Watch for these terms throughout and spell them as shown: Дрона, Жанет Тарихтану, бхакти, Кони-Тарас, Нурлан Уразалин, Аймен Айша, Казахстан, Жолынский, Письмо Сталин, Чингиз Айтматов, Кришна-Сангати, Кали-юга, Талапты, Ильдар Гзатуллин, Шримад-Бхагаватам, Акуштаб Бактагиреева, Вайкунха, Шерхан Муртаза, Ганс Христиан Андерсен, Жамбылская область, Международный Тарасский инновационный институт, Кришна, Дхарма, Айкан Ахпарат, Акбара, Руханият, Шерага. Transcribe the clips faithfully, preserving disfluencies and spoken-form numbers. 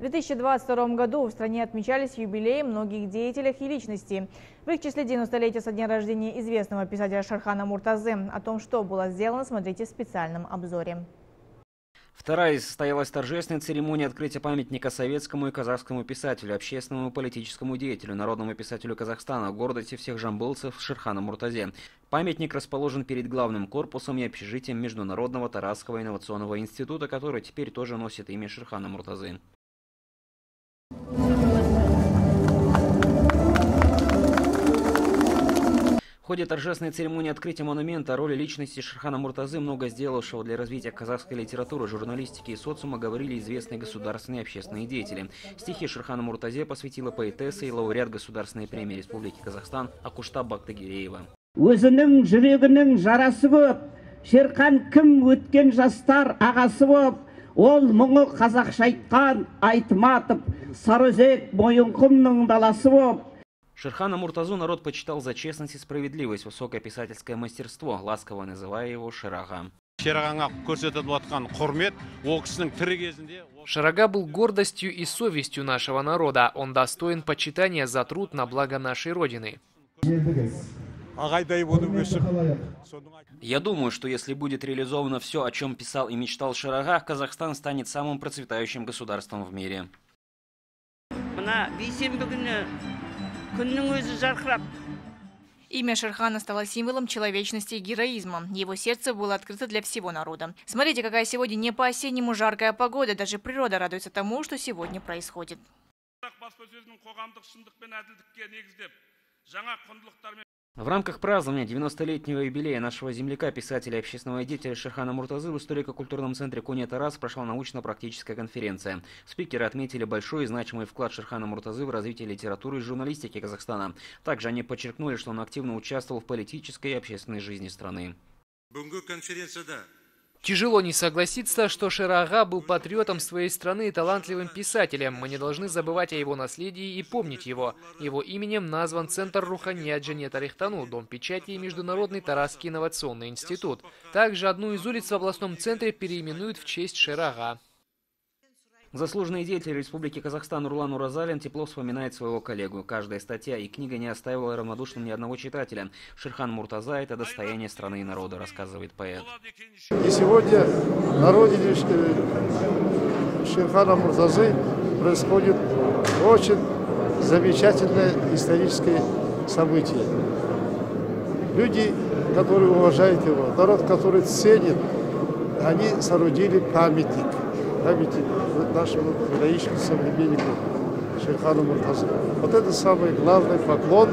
В две тысячи двадцать втором году в стране отмечались юбилеи многих деятелей и личностей. В их числе девяностолетие со дня рождения известного писателя Шерхана Муртазы. О том, что было сделано, смотрите в специальном обзоре. Вторая состоялась торжественная церемония открытия памятника советскому и казахскому писателю, общественному и политическому деятелю, народному писателю Казахстана, гордости всех жамбылцев Шерхана Муртазе. Памятник расположен перед главным корпусом и общежитием Международного Тарасского инновационного института, который теперь тоже носит имя Шерхана Муртазы. В ходе торжественной церемонии открытия монумента о роли личности Шерхана Муртазы, много сделавшего для развития казахской литературы, журналистики и социума, говорили известные государственные и общественные деятели. Стихи Шерхана Муртазе посвятила поэтесса и лауреат Государственной премии Республики Казахстан Акуштаб Бактагиреева. Шерхана Муртазу народ почитал за честность и справедливость, высокое писательское мастерство, ласково называя его Шерага. Шерага был гордостью и совестью нашего народа. Он достоин почитания за труд на благо нашей Родины. Я думаю, что если будет реализовано все, о чем писал и мечтал Шерага, Казахстан станет самым процветающим государством в мире. Имя Шерхана стало символом человечности и героизма. Его сердце было открыто для всего народа. Смотрите, какая сегодня не по-осеннему жаркая погода. Даже природа радуется тому, что сегодня происходит. В рамках празднования девяностолетнего юбилея нашего земляка, писателя и общественного деятеля Шерхана Муртазы в историко-культурном центре Кони-Тарас прошла научно-практическая конференция. Спикеры отметили большой и значимый вклад Шерхана Муртазы в развитие литературы и журналистики Казахстана. Также они подчеркнули, что он активно участвовал в политической и общественной жизни страны. Тяжело не согласиться, что Шерага был патриотом своей страны и талантливым писателем. Мы не должны забывать о его наследии и помнить его. Его именем назван Центр Руханият Жанет Тарихтану, Дом печати и Международный Тарасский инновационный институт. Также одну из улиц в областном центре переименуют в честь Шерага. Заслуженный деятель Республики Казахстан Нурлан Уразалин тепло вспоминает своего коллегу. Каждая статья и книга не оставила равнодушным ни одного читателя. Шерхан Муртаза – это достояние страны и народа, рассказывает поэт. И сегодня на родине Шерхана Муртазы происходит очень замечательное историческое событие. Люди, которые уважают его, народ, который ценит, они соорудили памятник. Памяти нашему героическому современнику Шерхану Муртазы. Вот это самый главный поклон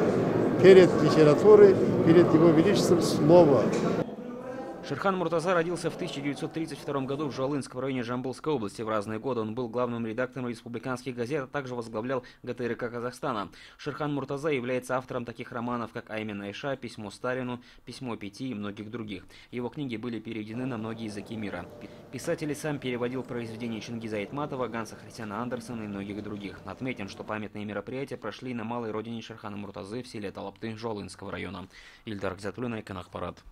перед литературой, перед его величеством слова. Шерхан Муртаза родился в тысяча девятьсот тридцать втором году в Жолынском районе Жамбылской области. В разные годы он был главным редактором республиканских газет, а также возглавлял гэ тэ эр ка Казахстана. Шерхан Муртаза является автором таких романов, как «Аймен Айша», «Письмо Сталину», «Письмо Пяти» и многих других. Его книги были переведены на многие языки мира. Писатель и сам переводил произведения Чингиза Айтматова, Ганса Христиана Андерсена и многих других. Отметим, что памятные мероприятия прошли на малой родине Шерхана Муртазы в селе Талапты Жолынского района. Ильдар Гзатуллин, Айкан Ахпарат.